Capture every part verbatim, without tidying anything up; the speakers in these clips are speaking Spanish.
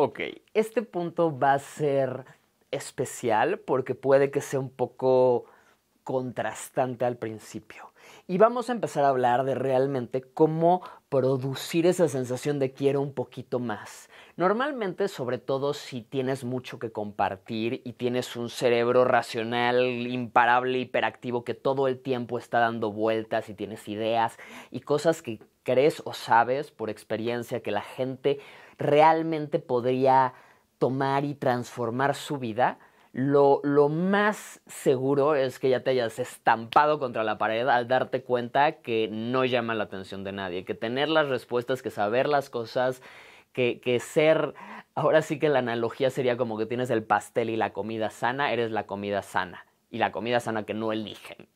Ok, este punto va a ser especial porque puede que sea un poco contrastante al principio. Y vamos a empezar a hablar de realmente cómo producir esa sensación de quiero un poquito más. Normalmente, sobre todo si tienes mucho que compartir y tienes un cerebro racional, imparable, hiperactivo, que todo el tiempo está dando vueltas y tienes ideas y cosas que crees o sabes por experiencia que la gente realmente podría tomar y transformar su vida, Lo, lo más seguro es que ya te hayas estampado contra la pared al darte cuenta que no llama la atención de nadie, que tener las respuestas, que saber las cosas, que, que ser... Ahora sí que la analogía sería como que tienes el pastel y la comida sana, eres la comida sana y la comida sana que no eligen.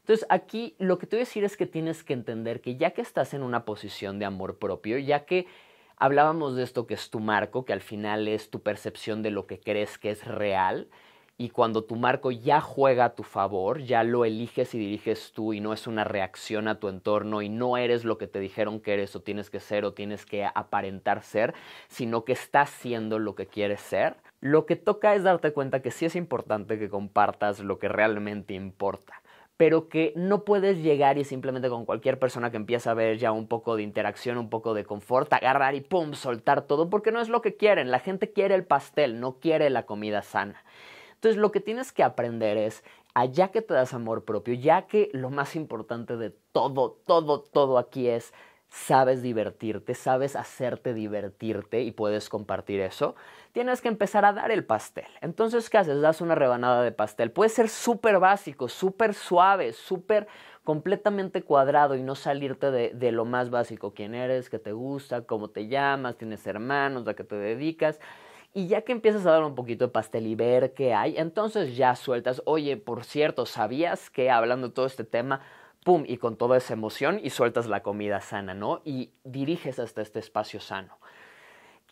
Entonces aquí lo que te voy a decir es que tienes que entender que ya que estás en una posición de amor propio, ya que hablábamos de esto que es tu marco, que al final es tu percepción de lo que crees que es real, y cuando tu marco ya juega a tu favor, ya lo eliges y diriges tú y no es una reacción a tu entorno y no eres lo que te dijeron que eres o tienes que ser o tienes que aparentar ser, sino que estás siendo lo que quieres ser, lo que toca es darte cuenta que sí es importante que compartas lo que realmente importa, pero que no puedes llegar y simplemente con cualquier persona que empieza a ver ya un poco de interacción, un poco de confort, agarrar y pum, soltar todo, porque no es lo que quieren. La gente quiere el pastel, no quiere la comida sana. Entonces lo que tienes que aprender es, allá que te das amor propio, ya que lo más importante de todo, todo, todo aquí es, sabes divertirte, sabes hacerte divertirte y puedes compartir eso, tienes que empezar a dar el pastel. Entonces, ¿qué haces? Das una rebanada de pastel. Puede ser súper básico, súper suave, súper completamente cuadrado y no salirte de, de lo más básico. ¿Quién eres? ¿Qué te gusta? ¿Cómo te llamas? ¿Tienes hermanos? ¿A qué te dedicas? Y ya que empiezas a dar un poquito de pastel y ver qué hay, entonces ya sueltas. Oye, por cierto, ¿sabías que hablando de todo este tema... pum, y con toda esa emoción y sueltas la comida sana, ¿no? Y diriges hasta este espacio sano.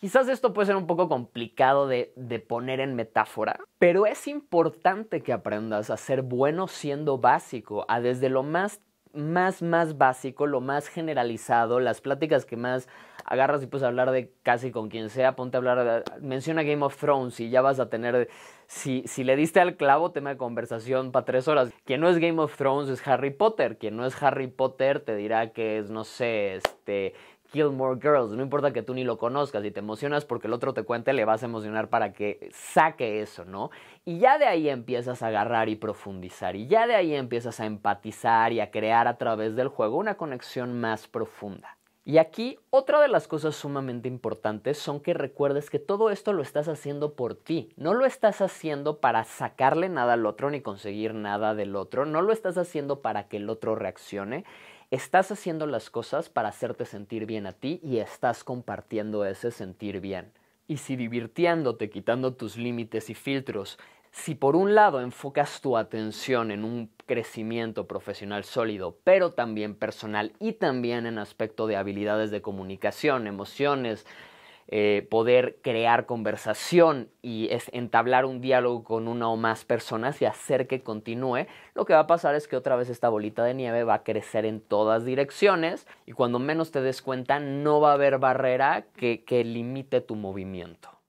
Quizás esto puede ser un poco complicado de, de poner en metáfora, pero es importante que aprendas a ser bueno siendo básico, a desde lo más, más, más básico, lo más generalizado, las pláticas que más agarras y puedes hablar de casi con quien sea, ponte a hablar, de, menciona Game of Thrones y ya vas a tener... Si, si le diste al clavo, tema de conversación para tres horas. Quien no es Game of Thrones es Harry Potter. Quien no es Harry Potter te dirá que es, no sé, este, Gilmore Girls. No importa que tú ni lo conozcas. Si te emocionas porque el otro te cuente, le vas a emocionar para que saque eso, ¿no? Y ya de ahí empiezas a agarrar y profundizar. Y ya de ahí empiezas a empatizar y a crear a través del juego una conexión más profunda. Y aquí otra de las cosas sumamente importantes son que recuerdes que todo esto lo estás haciendo por ti. No lo estás haciendo para sacarle nada al otro ni conseguir nada del otro. No lo estás haciendo para que el otro reaccione. Estás haciendo las cosas para hacerte sentir bien a ti y estás compartiendo ese sentir bien. Y si divirtiéndote, quitando tus límites y filtros, si por un lado enfocas tu atención en un crecimiento profesional sólido, pero también personal y también en aspecto de habilidades de comunicación, emociones, eh, poder crear conversación y es entablar un diálogo con una o más personas y hacer que continúe, lo que va a pasar es que otra vez esta bolita de nieve va a crecer en todas direcciones y cuando menos te des cuenta no va a haber barrera que, que limite tu movimiento.